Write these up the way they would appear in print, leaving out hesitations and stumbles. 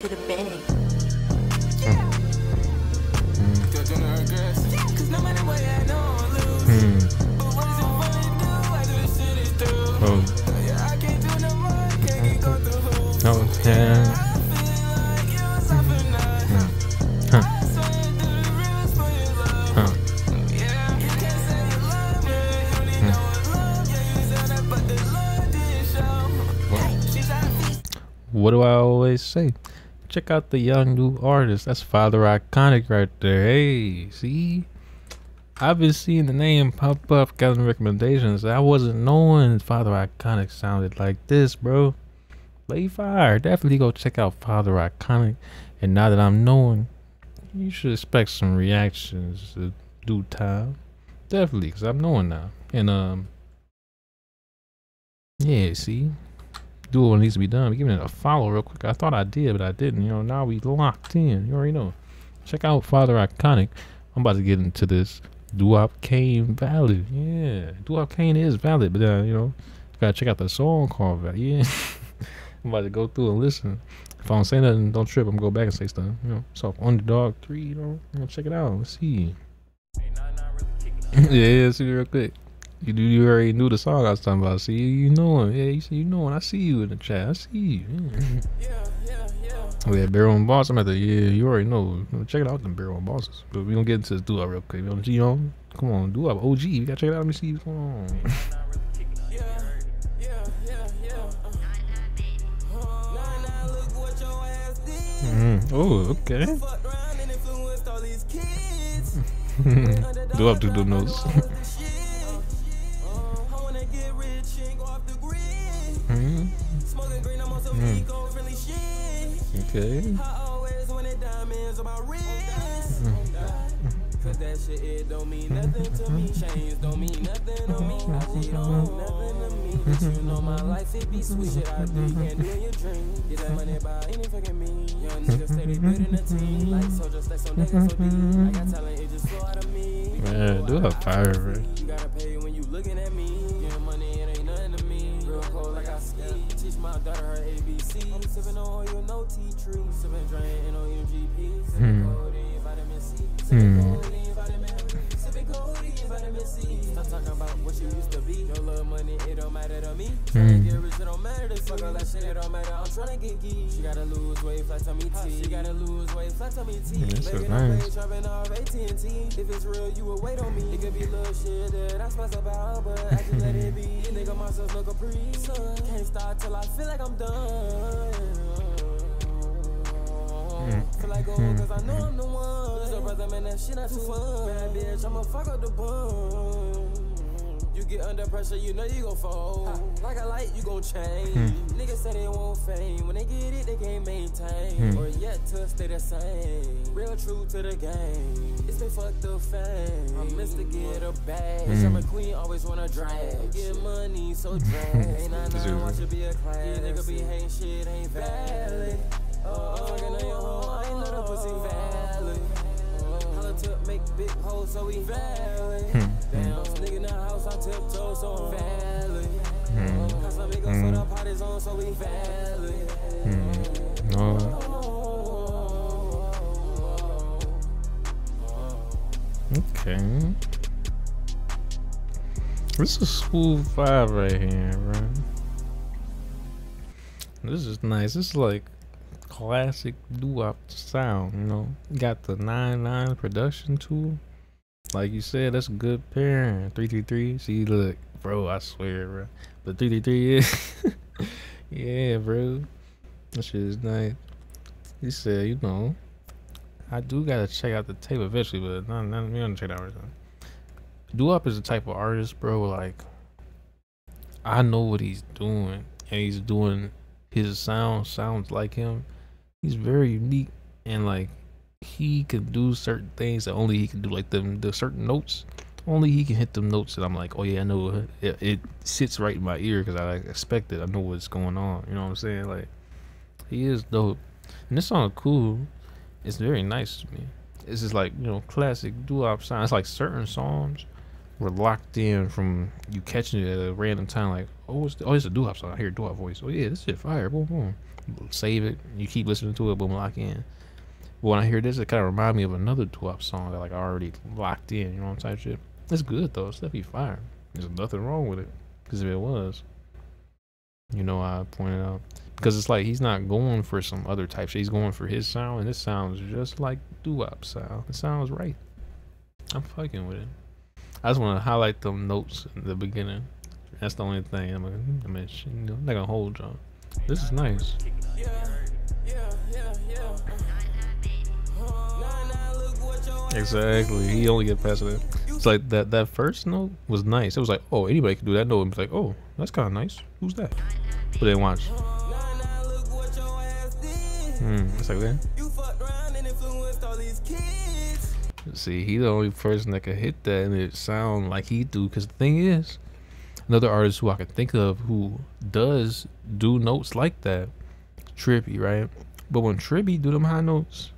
to the bank. What do I always say? Check out the young new artist. That's Father Iconic right there. Hey, see? I've been seeing the name pop up, getting recommendations. I wasn't knowing Father Iconic sounded like this, bro. Lay fire. Definitely go check out Father Iconic. And now that I'm knowing, you should expect some reactions in due time. Definitely, because I'm knowing now. And, yeah, see? Do what needs to be done. Give it a follow real quick. I thought I did, but I didn't. You know, now we locked in. You already know. Check out Father Iconic. I'm about to get into this Duwap Kaine Valid. Yeah, Duwap Kaine is valid, but you know, you gotta check out the song called Valid. Yeah, I'm about to go through and listen. If I don't say nothing, don't trip. I'm gonna go back and say stuff. You know, so Underdog 3. You know, check it out. Let's see. Yeah, see real quick. You already knew the song I was talking about. See, you know him. Yeah, you know him. I see you in the chat. I see you. Yeah. We had Barrel and Boss. I'm at the, yeah, you already know. Check it out, the Barrel and Bosses. But we don't get into this Doo Wop real quick. You know, come on, Doo Wop OG. You gotta check it out. Let me see what's going on. Oh, okay. Doo Wop do the notes. Okay. Cause that shit it don't mean nothing to me. Chains don't mean nothing on me. She don't nothing to me. But you know my life it be sweet. Shit I do, you can't do in your dream. Get that money by any fucking means. Young niggas say they building a team. Like soldiers, like some niggas so deep. I got talent, it just flow out of me. Man, do a fire, bro. You gotta pay when you looking at me. Your money it ain't nothing to me. Real cold like I ski. Teach my daughter her ABC. I'm sipping on oil, no tea tree. Sipping drain and on your GP. Sipping cold and vitamin C. I'm a fuck up the bum. You get under pressure, you know you gon' fall. Like a light, you gon' change. Niggas say they want fame. When they get it, they can't maintain. Or yet to stay the same. Real true to the game. It's been fucked up fame. I'm Mr. Get a bag. I'm a queen, always wanna drag. Get money, so drag. Ain't I know I should be a class. Yeah, nigga be ain't shit, ain't valid. I ain't know the pussy valid. Make big holes so we valid. Damn, nigga in the house, I tiptoe so valid. Cause I make us so the party's on so we valid. Okay. This is a smooth vibe right here, bro. This is nice. This is like classic doo-wop sound, you know. Got the 9-9 production tool. Like you said, that's a good pairing. 333. See, look, bro, I swear, bro. But 333 is yeah, bro. That shit is nice. He said, you know, I do gotta check out the tape eventually, but not me on the check out right now. Doo-wop is the type of artist, bro, like I know what he's doing, and he's doing his sound sounds like him. He's very unique, and like he could do certain things that only he can do, like the certain notes. Only he can hit them notes that I'm like, oh yeah, I know it sits right in my ear because I expect it. I know what's going on. You know what I'm saying? Like, he is dope, and this song is cool. It's very nice to me. It's just like, you know, classic doo-wop sound. It's like certain songs were locked in from you catching it at a random time, like, oh, it's a Duwap song. I hear a Duwap voice. Oh, yeah, this shit fire. Boom, boom. Save it. You keep listening to it. Boom, lock in. But when I hear this, it kind of reminds me of another Duwap song that, like, I already locked in. You know what I'm saying? Shit. It's good, though. It's definitely fire. There's nothing wrong with it. Because if it was, you know, I pointed out. Because it's like he's not going for some other type shit. He's going for his sound. And this sounds just like Duwap sound. It sounds right. I'm fucking with it. I just want to highlight them notes in the beginning. That's the only thing. I'm not gonna hold y'all. This is nice. Exactly. He only get past it. It's like that first note was nice. It was like, oh, anybody could do that note. It was like, oh, that's kind of nice. Who's that? But then watch. It's like that. See, he's the only person that could hit that and it sound like he do. Because the thing is, another artist who I can think of who does do notes like that, Trippie, right? But when Trippie do them high notes,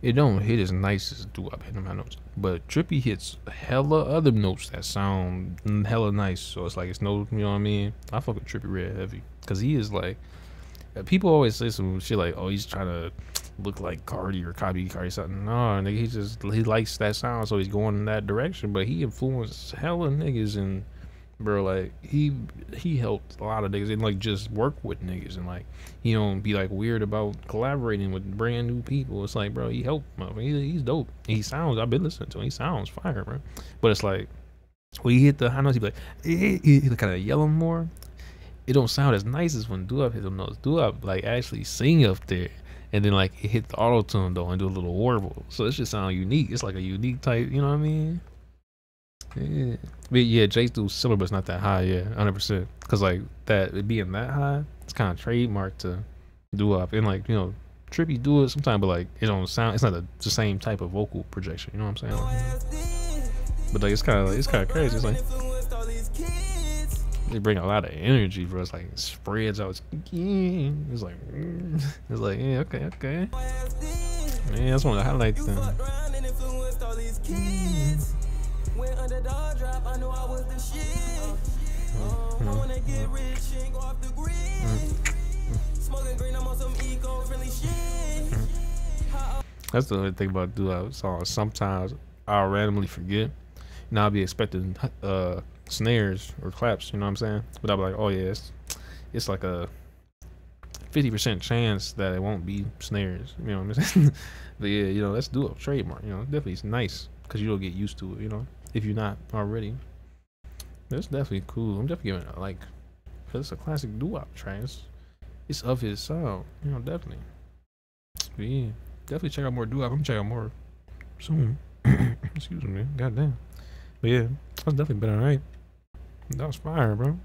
it don't hit as nice as Duwap hit them high notes. But Trippie hits hella other notes that sound hella nice. So it's like it's no, you know what I mean? I fuck with Trippie real heavy because he is like, people always say some shit like, oh, he's trying to look like Cardi or Cardi something. No, nigga, he likes that sound, so he's going in that direction. But he influenced hella niggas, and bro, like he helped a lot of niggas and like just work with niggas, and like he don't be like weird about collaborating with brand new people. It's like, bro, he helped him up. He's dope. He sounds, I've been listening to him, he sounds fire, bro. But it's like when he hit the high notes, he be like, he kind of yelling more. It don't sound as nice as when Duwap hit them notes. Duwap like actually sing up there. And then like it hit the auto tune though and do a little warble, so it should sound unique. It's like a unique type, you know what I mean? Yeah, but yeah, Jace do similar, but it's not that high. Yeah, 100%. Cause like that, it being that high, it's kind of trademarked to Duwap, and like, you know, Trippie do it sometimes, but like it don't sound. It's not the same type of vocal projection. You know what I'm saying? Like, but like it's kind of crazy. It's like they bring a lot of energy, bro. It's like it spreads out. It's like yeah, okay. Man, I just want to highlight them. When Underdog drop, I know I was the shit. I want to get rich and go off the grid. Smoking green, I'm on some eco-friendly shit. That's the only thing about Duwap songs. Sometimes I'll randomly forget, and I'll be expecting snares or claps, you know what I'm saying? But I'll be like, oh yeah, it's like a 50% chance that it won't be snares, you know what I'm saying? But yeah, you know, let's do a trademark, you know. Definitely it's nice because you don't get used to it, you know, if you're not already. That's definitely cool. I'm definitely giving it a like because it's a classic Duwap trance. It's of his sound, you know, definitely. But yeah, definitely check out more Duwap. I'm checking out more soon. Excuse me, goddamn. But yeah, that's definitely been alright. That was fire, bro.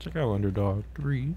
Check out Underdog 3.